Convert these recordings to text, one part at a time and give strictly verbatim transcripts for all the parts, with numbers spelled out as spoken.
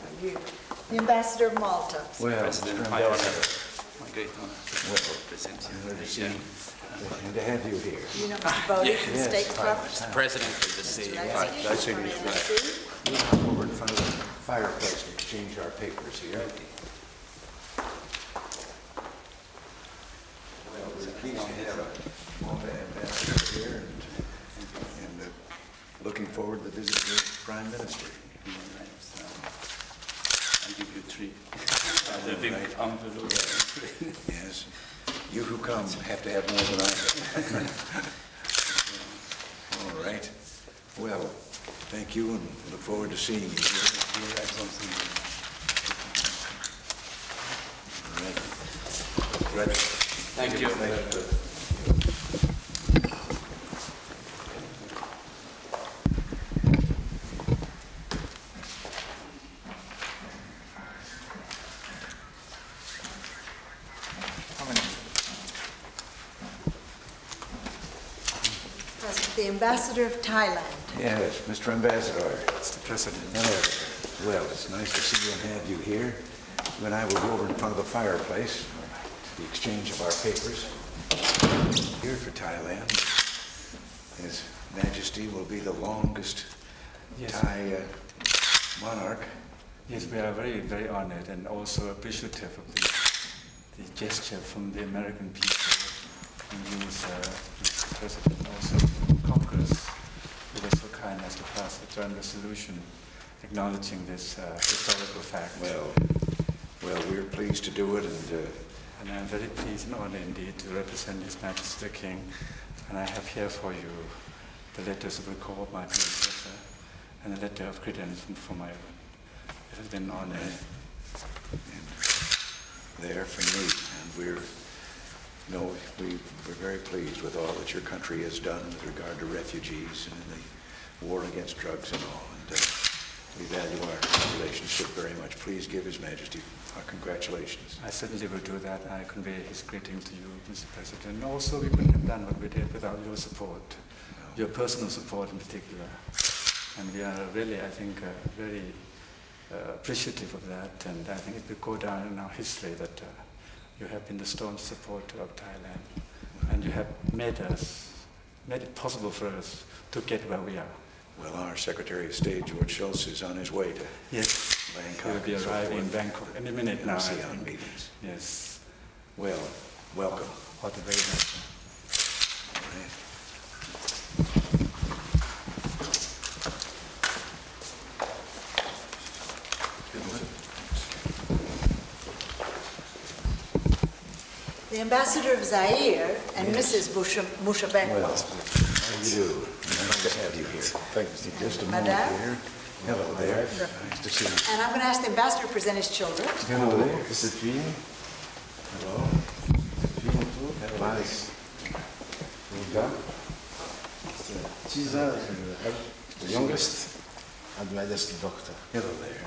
from you. The Ambassador of Malta. Well, President, my honor. My great honor. Well, yeah. And to have you here. You know, Mister Bowden, ah, yeah. State yes. Club. Mister President, good to see you. Nice to meet you. We'll hop over in front of the fireplace and exchange our papers here. Well, we're pleased to have a Malta ambassador here, and, and uh, looking forward to visit your Prime Minister. I'll give you three. The big envelope. Yes. You who come have to have more than I. All right. Well, thank you, and look forward to seeing you. All right. Fred. Thank, thank you. you. Thank you. The Ambassador of Thailand. Yes, Mister Ambassador. Mister President. Hello. Well, it's nice to see you and have you here. You and I will go over in front of the fireplace, the exchange of our papers. Here for Thailand. His Majesty will be the longest yes. Thai uh, monarch. Yes, we are very, very honored and also appreciative of the, the gesture from the American people. And you, uh, Mister President, also. Congress, who was so kind as to pass a joint resolution acknowledging this uh, historical fact. Well, well, we're pleased to do it, and uh, and I'm very pleased and honored indeed to represent His Majesty the King. And I have here for you the letters of recall of my predecessor and a letter of credence for my own. It has been an honor. And there for me, and we're. No, we, we're very pleased with all that your country has done with regard to refugees and in the war against drugs and all. And uh, we value our relationship very much. Please give His Majesty our congratulations. I certainly will do that. I convey his greetings to you, Mister President. And also, we couldn't have done what we did without your support, no. Your personal support in particular. And we are really, I think, uh, very uh, appreciative of that. And I think it will go down in our history that. Uh, You have been the staunch supporter of Thailand, and you have made us, made it possible for us to get where we are. Well, our Secretary of State, George Shultz, is on his way to yes. Bangkok. He will be arriving in Bangkok any minute now. ASEAN meetings. Yes. Well, welcome. What a very nice. The Ambassador of Zaire and yes. Missus Mushabeng. Well, thank you. Nice to have you here. Thank you. Just a moment here. Hello there. Nice to see you. And I'm going to ask the Ambassador to present his children. Hello there. Hello. Hello. Nice. She's the youngest and my youngest doctor. Hello there.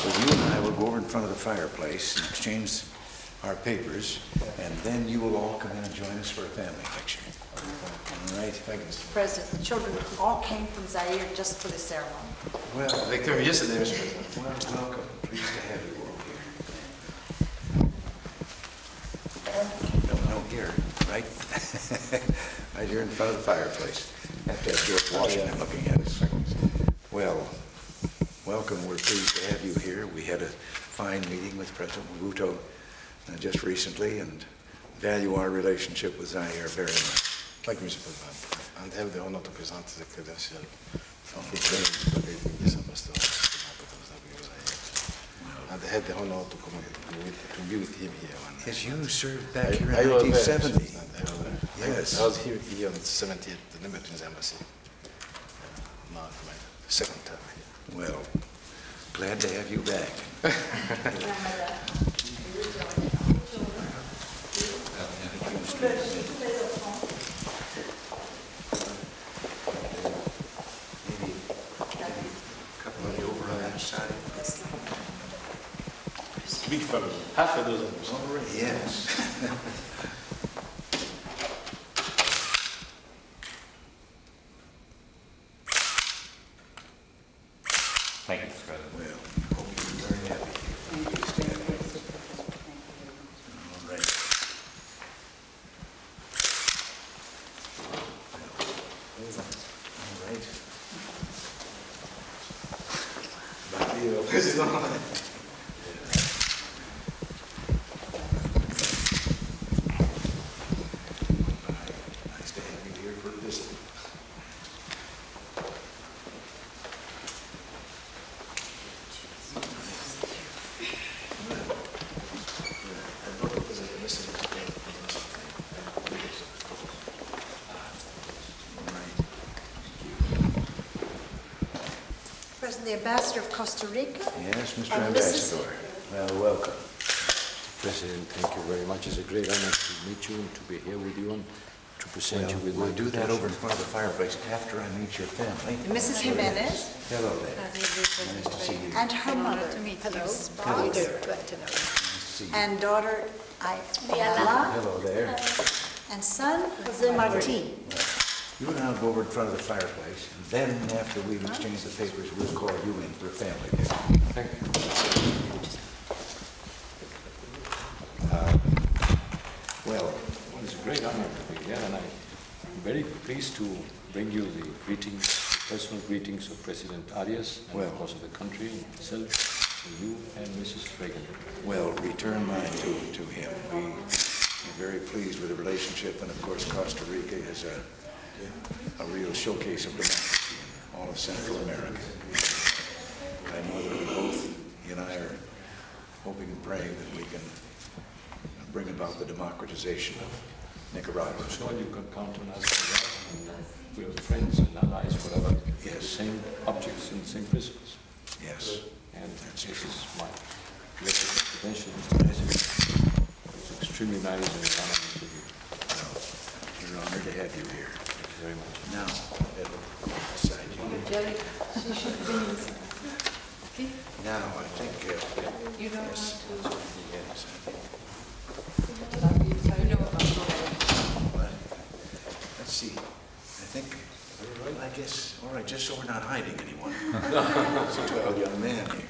So you and I will go over in front of the fireplace and exchange our papers, and then you will all come in and join us for a family lecture. All right. Thank you, Mister President. The children all came from Zaire just for the ceremony. Well, they came yesterday, Mister President. Well, welcome. Pleased to have you all here. No, no, here, right? Right here in front of the fireplace. Have to have George Washington oh, yeah. looking at us. Well, welcome. We're pleased to have you here. We had a fine meeting with President Mobutu Uh, just recently, and value our relationship with Zaire very much. Thank you, Mister President. And have the honor to present the credential from the President of And I had the honor to, come with, to be with him here. Yes, you served back I, here in nineteen seventy. Yes. I was here, here in seventy-eight, the Nigerian embassy. Now, my second time here. Well, glad to have you back. Big family, half a dozen. Yes. Thank you, Mister President. Well, hope you is not. The Ambassador of Costa Rica. Yes, Mister Ambassador. Well, welcome. President, thank you very much. It's a great honor to meet you and to be here with you and to present well, you with we'll do that over in front of the fireplace after I meet your family. And Missus Jimenez. Hello there. Nice to see you. And her mother. To meet hello. Hello there. Glad to know. Nice to see you. And daughter, Ayala. Hello there. And son, Jose Marti. You and I will go over in front of the fireplace, and then after we've exchanged the papers, we'll call you in for a family dinner. Thank you. Uh, well, well, it's a great honor to be here, and I'm very pleased to bring you the greetings, personal greetings of President Arias, and well, of course of the country, and myself, and you, and Missus Reagan. Well, return mine to, to him. We are very pleased with the relationship, and of course Costa Rica is a Yeah. a real showcase of democracy in all of Central America. I know that we both, you and I, are hoping and praying that we can bring about the democratization of Nicaragua. I'm sure you can count on us for that. And, uh, we are friends and allies forever. Yes. The same objects and the same principles. Yes. And That's this true. is my convention, Mister President. It's extremely nice and honored to be here. We're honored to have you here. Very much. Now, beside you. She should be okay. Now, I think uh, you don't yes. want to. Yes, I think. You know about Let's see. I think. Right? I guess. All right. Just so we're not hiding anyone. There's a twelve young man here.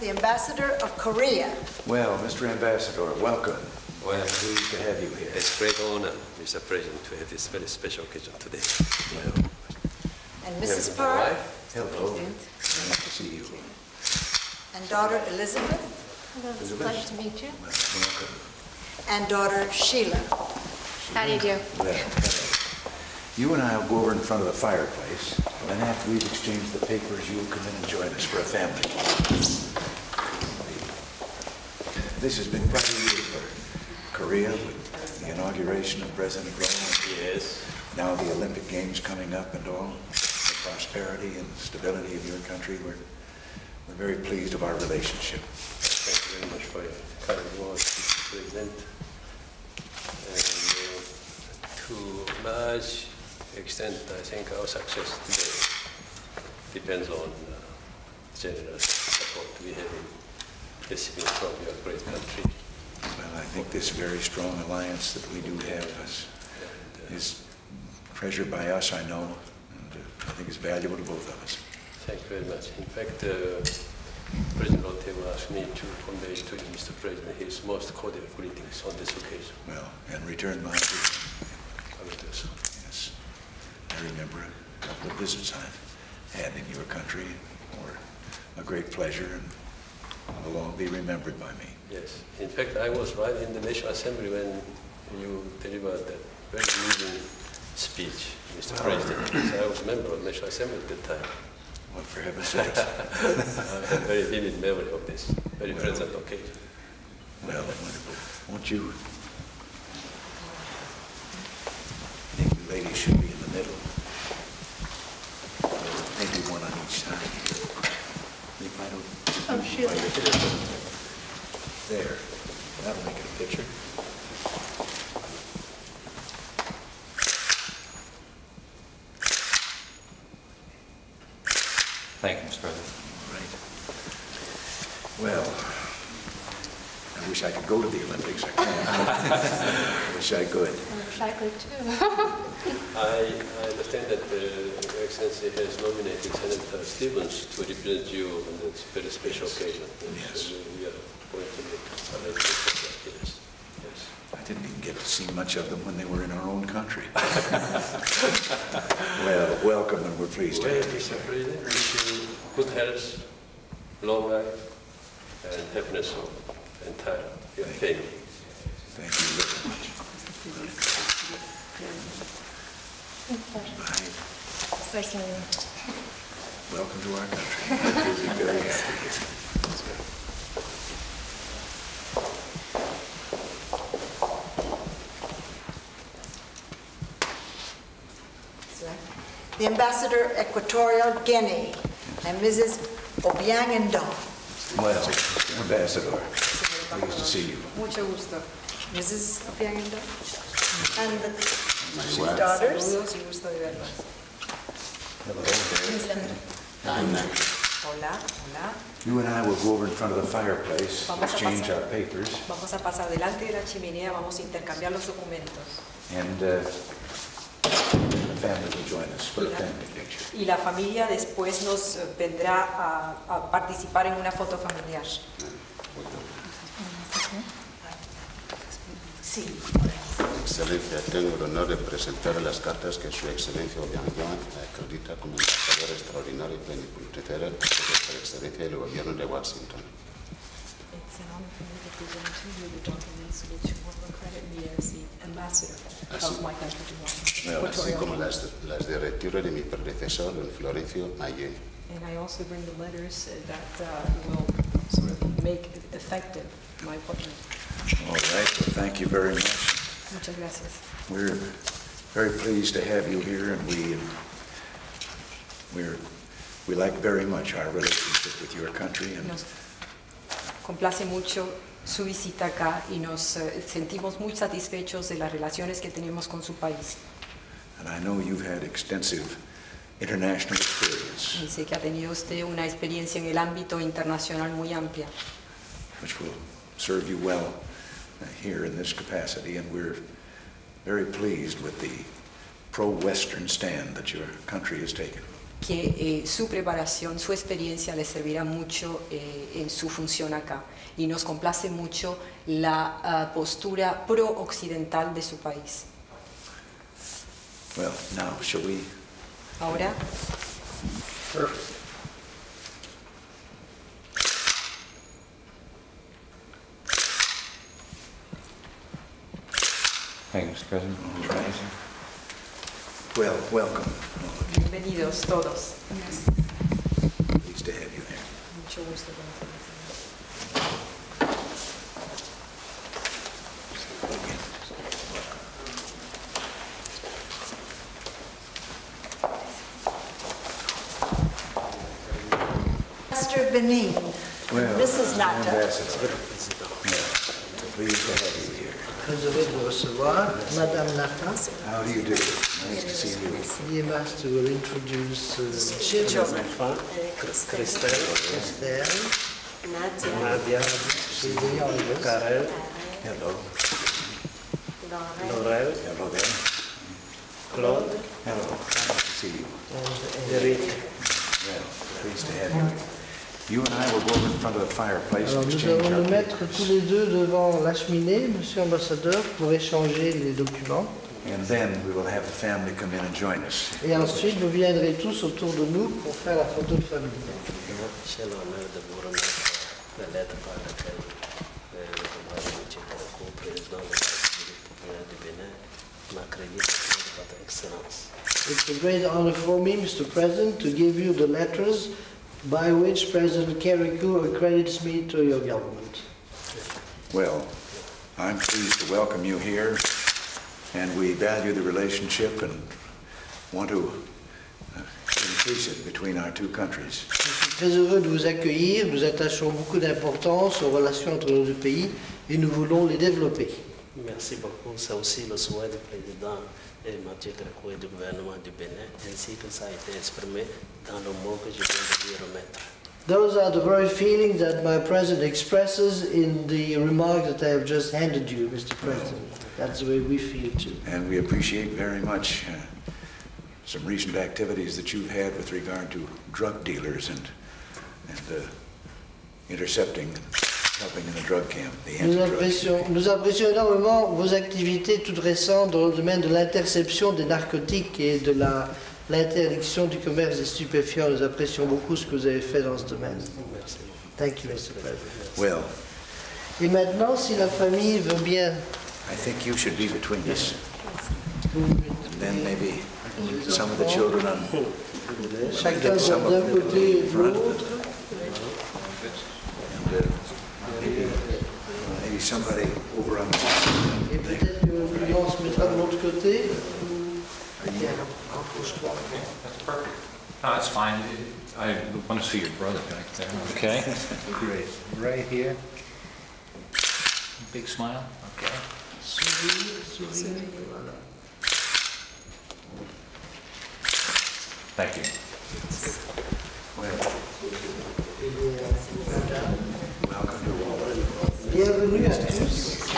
The Ambassador of Korea. Well, Mister Ambassador, welcome. Well, pleased to have you here. It's a great honor, Mister President, to have this very special occasion today. Well, and Missus Park. Hello. Nice to see you. And daughter Elizabeth. Hello, it's a pleasure to meet you. Well, welcome. And daughter Sheila. How do you do? Well, you and I will go over in front of the fireplace, and then after we've exchanged the papers, you'll come in and join us for a family dinner. This has been quite a year for Korea, with the inauguration of President Roh. Yes. Now the Olympic Games coming up and all, the prosperity and stability of your country. We're, we're very pleased of our relationship. Thank you very much for your kind words, Mister President. And uh, to a large extent, I think our success today depends on uh, generous support we have in This is probably a great country. Well, I think this very strong alliance that we do have is, and, uh, is treasured by us, I know, and uh, I think it's valuable to both of us. Thank you very much. In fact, uh, President Rotem asked me to convey to you, Mister President, his most cordial greetings on this occasion. Well, and return my greetings. I will do so. Yes. I remember a couple of visits I've had in your country, or a great pleasure. And will all be remembered by me. Yes. In fact, I was right in the National Assembly when you delivered that very moving speech, Mister Well, President. So I was a member of the National Assembly at that time. Well, for heaven's sake. I have a very vivid memory of this, very well, present occasion. Well, wonderful. Won't you? I think the ladies should be in the middle. Maybe one on each side. They might open. Oh, sure. There. That'll make it a picture. wish I could go to the Olympics. I can't. Wish I could. I wish I could too. I, I understand that uh, Your Excellency has nominated Senator Stevens to represent you on this very special yes. occasion. Yes. So we are going to make other yes. yes. I didn't even get to see much of them when they were in our own country. Well, welcome, and we're pleased well, to have you, sir. President, wish you good health, long life, and happiness of entire your family. Thank you very much. Welcome to our country. Very happy. The Ambassador, Equatorial Guinea, and Missus Obiang Ndong. Well, Ambassador, pleased to see you. Mucho gusto. Missus Obiang Ndong and the two daughters. Hello. Hola. Hola. You and I will go over in front of the fireplace, exchange our papers. Vamos a pasar delante de la chimenea, vamos a intercambiar los documentos. And uh, the family will join us for the family picture. Y la familia después nos vendrá a, a participar en una foto familiar. Sí. Excelente, tengo el honor de presentar las cartas que Su Excelencia Obiang Ndong acredita como embajador extraordinario y plenipotenciario de Su Excelencia y el Gobierno de Washington. Así, bueno, así como las, las de retiro de mi predecesor, don Florencio Mayer. All right, well, thank you very much. Muchas gracias. We're very pleased to have you here, and we we're, we like very much our relationship with your country. And nos complace mucho su visita acá y nos uh, sentimos muy satisfechos de las relaciones que tenemos con su país. And I know you've had extensive international experience. Y sé que ha tenido usted una experiencia en el ámbito internacional muy amplia. Which will serve you well uh, here in this capacity, and we're very pleased with the pro-Western stand that your country has taken. Que eh, su preparación, su experiencia le servirá mucho eh, en su función acá, y nos complace mucho la uh, postura pro-occidental de su país. Well, now, shall we... Ahora. Perfect. Thank you, Mister President. All right. Well, welcome. Bienvenidos todos. Yes. Pleased to have you here. Mucho gusto. Mister Benin, well, Missus Malta. Ambassador, pleased to have you here. Madame Nata. How do you do? Nice to see you. The ambassador will introduce the children. Christelle, Nadia, Sylvia, Karel, hello. Laurel, hello there. Claude, hello. Nice to see you. And Eric. Well, pleased to have you. You and I will go in front of the fireplace. Alors, nous allons nous mettre tous les deux devant la cheminée, Monsieur l'ambassadeur, pour échanger les documents. And then we will have the family come in and join us. Et ensuite, vous viendrez tous autour de nous pour faire la photo de famille. It's a great honor for me, Mister President, to give you the letters by which President Kerikou accredits me to your government. Well, I'm pleased to welcome you here, and we value the relationship and want to increase it between our two countries. Je suis très heureux de vous accueillir. Nous attachons beaucoup d'importance aux relations entre nos deux pays et nous voulons les développer. Merci beaucoup. C'est aussi le souhait du président et Mathieu Kerikou et du gouvernement du Bénin, ainsi que ça a été exprimé dans le mot que je viens de lui remettre. Those are the very feelings that my president expresses in the remark that I have just handed you, Mister President. That's the way we feel, too. And we appreciate very much uh, some recent activities that you've had with regard to drug dealers and, and uh, intercepting, helping in the drug camp. The nous, apprécions, nous apprécions énormément vos activités toutes récentes dans le domaine de l'interception des narcotiques et de la... l'interdiction du commerce des stupéfiants. Nous apprécions beaucoup ce que vous avez fait dans ce domaine. Merci. Thank you, Mister President. Well, et maintenant, si la famille veut bien... I think you should be between us. And then maybe some of the children on... Chacun d'un côté et de l'autre. And uh, maybe, maybe somebody over on... Et peut-être que l'on se mettra de l'autre côté. Yeah, I'll push one. Okay, that's perfect. No, that's fine. I want to see your brother back there. Okay. Great. Right here. Big smile. Okay. Thank you. Welcome to all. Bienvenue à tous.